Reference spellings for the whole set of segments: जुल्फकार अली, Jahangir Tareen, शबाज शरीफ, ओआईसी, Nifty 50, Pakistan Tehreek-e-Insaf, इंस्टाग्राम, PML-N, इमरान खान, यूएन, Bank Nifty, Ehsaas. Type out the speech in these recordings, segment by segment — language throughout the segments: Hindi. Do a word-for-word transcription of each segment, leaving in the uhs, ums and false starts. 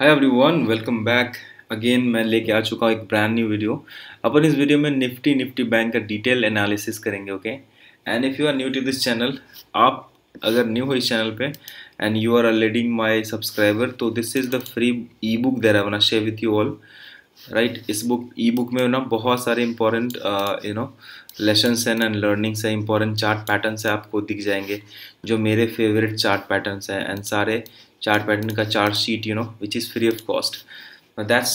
हाय एवरीवन, वेलकम बैक अगेन। मैं लेके आ चुका हूँ एक ब्रांड न्यू वीडियो। अपन इस वीडियो में निफ्टी निफ्टी बैंक का डिटेल एनालिसिस करेंगे। Okay, and if you are new to this channel, आप अगर न्यू हो इस चैनल पे and you are already my subscriber, तो this is the free e book there I want to share with you all, right. इस बुक ई बुक में ना बहुत सारे इंपॉर्टेंट यू नो लेसन्स हैं एंड लर्निंग्स हैं। इंपॉर्टेंट चार्ट पैटर्न्स हैं, आपको दिख जाएंगे जो मेरे फेवरेट चार्ट पैटर्न्स हैं एंड सारे चार्ट पैटर्न का chart sheet you know which is free of cost. That's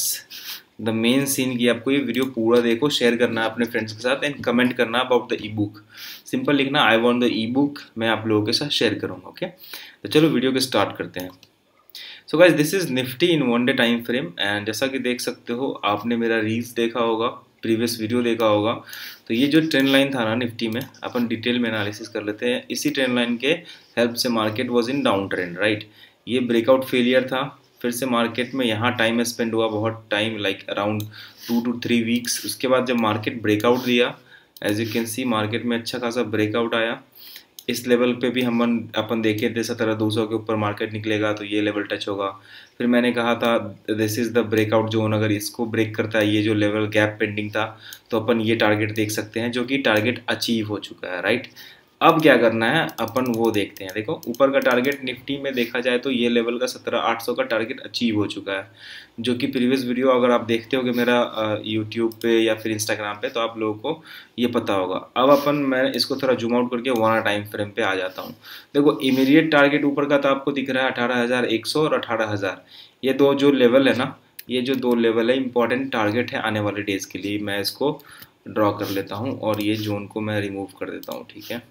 the main scene कि आपको ये वीडियो पूरा देखो, शेयर करना है अपने फ्रेंड्स के साथ एंड कमेंट करना about the e book. Simple लिखना I want the e book, मैं आप लोगों के साथ शेयर करूँगा। ओके, तो चलो वीडियो के स्टार्ट करते हैं। So guys, this is Nifty in one day time frame. And जैसा कि देख सकते हो, आपने मेरा रील्स देखा होगा, प्रीवियस वीडियो देखा होगा, तो ये जो ट्रेंड लाइन था ना निफ्टी में, अपन डिटेल में एनालिसिस कर लेते हैं। इसी ट्रेंड लाइन के हेल्प से market was in down trend, right. ये ब्रेकआउट फेलियर था, फिर से मार्केट में यहाँ टाइम स्पेंड हुआ बहुत time, like around two two three weeks. उसके बाद जब मार्केट ब्रेकआउट दिया, as you can see market में अच्छा खासा ब्रेकआउट आया। इस लेवल पे भी हम अपन देखे थे सत्रह दो सौ के ऊपर मार्केट निकलेगा तो ये लेवल टच होगा। फिर मैंने कहा था this is the breakout zone, अगर इसको ब्रेक करता है, ये जो लेवल गैप पेंडिंग था, तो अपन ये टारगेट देख सकते हैं, जो कि टारगेट अचीव हो चुका है, राइट। अब क्या करना है अपन वो देखते हैं। देखो, ऊपर का टारगेट निफ्टी में देखा जाए तो ये लेवल का सत्रह हज़ार आठ सौ का टारगेट अचीव हो चुका है, जो कि प्रीवियस वीडियो अगर आप देखते होगे मेरा यूट्यूब पे या फिर इंस्टाग्राम पे, तो आप लोगों को ये पता होगा। अब अपन मैं इसको थोड़ा जूम आउट करके वन आवर टाइम फ्रेम पे आ जाता हूँ। देखो, इमीडिएट टारगेट ऊपर का तो आपको दिख रहा है अठारह हज़ार एक सौ और अठारह हज़ार, ये दो जो लेवल है ना, ये जो दो लेवल है इंपॉर्टेंट टारगेट है आने वाले डेज़ के लिए। मैं इसको ड्रॉ कर लेता हूँ और ये जोन को मैं रिमूव कर देता हूँ, ठीक है।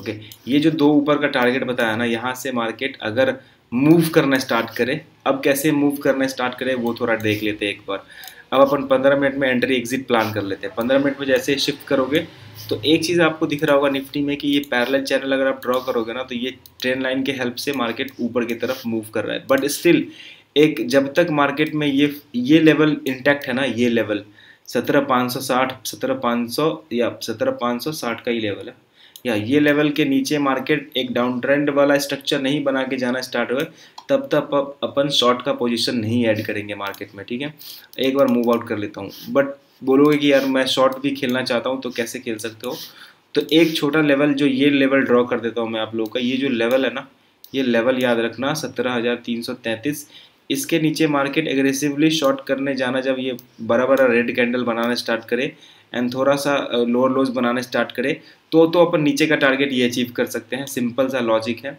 ओके okay, ये जो दो ऊपर का टारगेट बताया ना, यहाँ से मार्केट अगर मूव करना स्टार्ट करे, अब कैसे मूव करना स्टार्ट करे वो थोड़ा देख लेते हैं एक बार। अब अपन पंद्रह मिनट में एंट्री एग्जिट प्लान कर लेते हैं। पंद्रह मिनट में जैसे शिफ्ट करोगे तो एक चीज़ आपको दिख रहा होगा निफ्टी में कि ये पैरेलल चैनल अगर आप ड्रॉ करोगे ना, तो ये ट्रेंड लाइन के हेल्प से मार्केट ऊपर की तरफ मूव कर रहा है। बट स्टिल एक जब तक मार्केट में ये ये लेवल इंटैक्ट है ना, ये लेवल सत्रह पाँच सौ साठ सत्रह पाँच सौ या सत्रह पाँच सौ साठ का ही लेवल है, या ये लेवल के नीचे मार्केट एक डाउन ट्रेंड वाला स्ट्रक्चर नहीं बना के जाना स्टार्ट हुआ, तब तक अपन शॉर्ट का पोजीशन नहीं ऐड करेंगे मार्केट में, ठीक है। एक बार मूव आउट कर लेता हूँ। बट बोलोगे कि यार मैं शॉर्ट भी खेलना चाहता हूँ, तो कैसे खेल सकते हो? तो एक छोटा लेवल जो ये लेवल ड्रॉ कर देता हूँ मैं आप लोगों का। ये जो लेवल है ना, ये लेवल याद रखना सत्रह हज़ार तीन सौ तैंतीस, इसके नीचे मार्केट एग्रेसिवली शॉर्ट करने जाना जब ये बड़ा बड़ा रेड कैंडल बनाना स्टार्ट करे एंड थोड़ा सा लोअर लोज बनाना स्टार्ट करे, तो तो अपन नीचे का टारगेट ये अचीव कर सकते हैं। सिंपल सा लॉजिक है,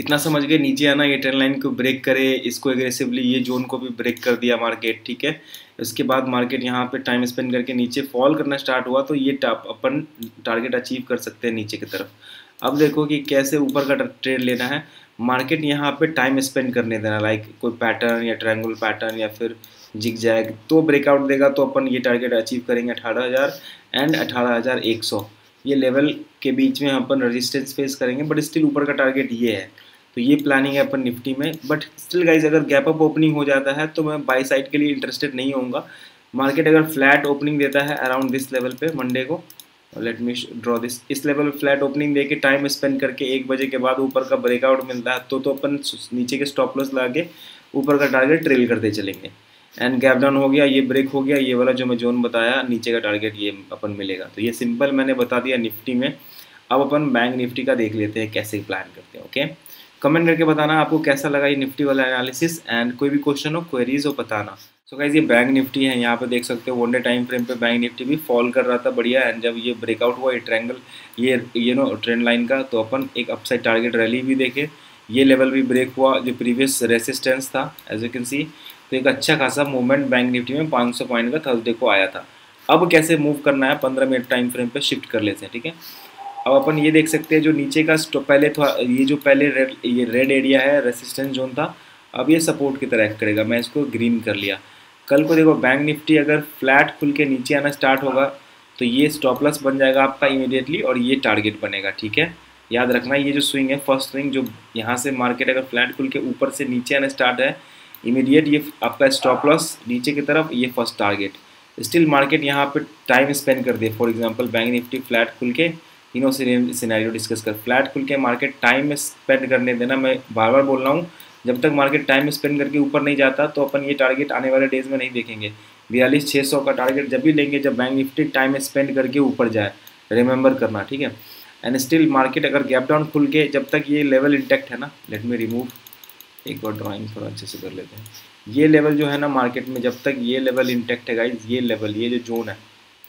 इतना समझ गए। नीचे आना, ये ट्रेंड लाइन को ब्रेक करे, इसको एग्रेसिवली, ये जोन को भी ब्रेक कर दिया मार्केट, ठीक है। उसके बाद मार्केट यहाँ पे टाइम स्पेंड करके नीचे फॉल करना स्टार्ट हुआ, तो ये अपन टारगेट अचीव कर सकते हैं नीचे की तरफ। अब देखो कि कैसे ऊपर का ट्रेड लेना है। मार्केट यहाँ पे टाइम स्पेंड करने देना, लाइक कोई पैटर्न या ट्रायंगल पैटर्न या फिर जिग जाएगा तो ब्रेकआउट देगा, तो अपन ये टारगेट अचीव करेंगे अठारह हज़ार एंड अठारह हज़ार एक सौ, ये लेवल के बीच में अपन रेजिस्टेंस फेस करेंगे। बट स्टिल ऊपर का टारगेट ये है, तो ये प्लानिंग है अपन निफ्टी में। बट स्टिल गाइज, अगर गैप अप ओपनिंग हो जाता है तो मैं बाई साइड के लिए इंटरेस्टेड नहीं होऊंगा। मार्केट अगर फ्लैट ओपनिंग देता है अराउंड दिस लेवल पे मंडे को, लेट मी ड्रॉ दिस, इस लेवल पे फ्लैट ओपनिंग देके टाइम स्पेंड करके एक बजे के बाद ऊपर का ब्रेकआउट मिलता है, तो तो अपन नीचे के स्टॉप लॉस लगा के ऊपर का टारगेट ट्रेल करते चलेंगे। एंड गैप डाउन हो गया, ये ब्रेक हो गया, ये वाला जो मैं जोन बताया नीचे का टारगेट ये अपन मिलेगा। तो ये सिंपल मैंने बता दिया निफ्टी में। अब अपन बैंक निफ्टी का देख लेते हैं कैसे प्लान करते हैं। ओके, कमेंट करके बताना आपको कैसा लगा ये निफ्टी वाला एनालिसिस, एंड कोई भी क्वेश्चन हो, क्वेरीज हो, बताना। सो गाइस, ये बैंक निफ्टी है, यहाँ पे देख सकते हो वन डे टाइम फ्रेम पे बैंक निफ्टी भी फॉल कर रहा था बढ़िया। एंड जब ये ब्रेकआउट हुआ ये ट्रायंगल, ये यू नो ट्रेंड लाइन का, तो अपन एक अपसाइड टारगेट रैली भी देखे, ये लेवल भी ब्रेक हुआ जो प्रीवियस रेसिस्टेंस था, एज यू कैन सी। तो एक अच्छा खासा मूवमेंट बैंक निफ्टी में पाँच सौ पॉइंट का थर्सडे को आया था। अब कैसे मूव करना है पंद्रह मिनट टाइम फ्रेम पर शिफ्ट कर लेते हैं, ठीक है। अब अपन ये देख सकते हैं जो नीचे का पहले थोड़ा ये जो पहले रेड ये रेड एरिया है रेसिस्टेंस जोन था, अब ये सपोर्ट की तरह एक्ट करेगा। मैं इसको ग्रीन कर लिया। कल को देखो बैंक निफ्टी अगर फ्लैट खुल के नीचे आना स्टार्ट होगा तो ये स्टॉप लॉस बन जाएगा आपका इमीडिएटली और ये टारगेट बनेगा, ठीक है। याद रखना, ये जो स्विंग है फर्स्ट स्विंग जो यहाँ से मार्केट अगर फ्लैट खुल के ऊपर से नीचे आना स्टार्ट है, इमीडिएट ये आपका स्टॉप लॉस नीचे की तरफ, ये फर्स्ट टारगेट। स्टिल मार्केट यहाँ पर टाइम स्पेंड कर दे, for example bank Nifty flat खुल के, तीनों सिनेरियो डिस्कस कर, फ्लैट खुल के मार्केट टाइम में स्पेंड करने देना। मैं बार बार बोल रहा हूँ जब तक मार्केट टाइम स्पेंड करके ऊपर नहीं जाता तो अपन ये टारगेट आने वाले डेज में नहीं देखेंगे। बयालीस छः सौ का टारगेट जब भी लेंगे जब बैंक निफ्टी टाइम स्पेंड करके ऊपर जाए, रिमेंबर करना, ठीक है। एंड स्टिल मार्केट अगर गैप डाउन खुल के जब तक ये लेवल इंटैक्ट है ना, लेट मी रिमूव, एक बार ड्राइंग थोड़ा अच्छे से कर लेते हैं। ये लेवल जो है ना मार्केट में, जब तक ये लेवल इंटैक्ट है गाइज, ये लेवल, ये जो जोन है,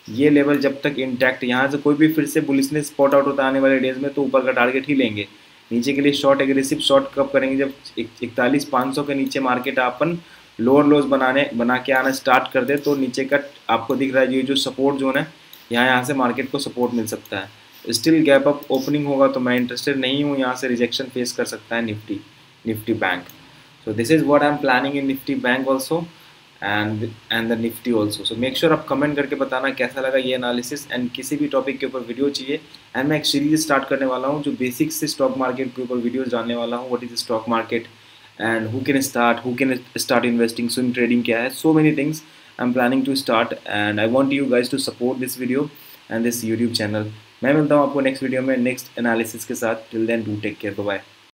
ये लेवल जब तक इंटैक्ट, यहाँ से कोई भी फिर से बुलिशनेस स्पॉट आउट होता आने वाले डेज में तो ऊपर का टारगेट ही लेंगे। नीचे के लिए शॉर्ट एग्रेसिव शॉर्ट कब करेंगे, जब इकतालीस पाँच सौ के नीचे मार्केट अपन लोअर लोज बनाने बना के आना स्टार्ट कर दे तो नीचे का आपको दिख रहा है ये जो सपोर्ट जोन है, यहाँ यहाँ से मार्केट को सपोर्ट मिल सकता है। स्टिल गैप अप ओपनिंग होगा तो मैं इंटरेस्टेड नहीं हूँ, यहाँ से रिजेक्शन फेस कर सकता है Nifty Nifty bank. So this is what I am planning in Nifty bank also and and the Nifty also. So make sure आप कमेंट करके बताना कैसा लगा ये एनालिसिस, एंड किसी भी टॉपिक के ऊपर वीडियो चाहिए। एंड मैं एक सीरीज स्टार्ट करने वाला हूँ जो बेसिक से स्टॉक मार्केट के ऊपर वीडियोज़ डालने वाला हूँ। What is stock market and who can start, who can start investing, swing trading क्या है, so many things I am planning to start and I want you guys to support this video and this YouTube channel. मैं मिलता हूँ आपको नेक्स्ट वीडियो में नेक्स्ट एनालिसिस के साथ। Till then do take care, bye.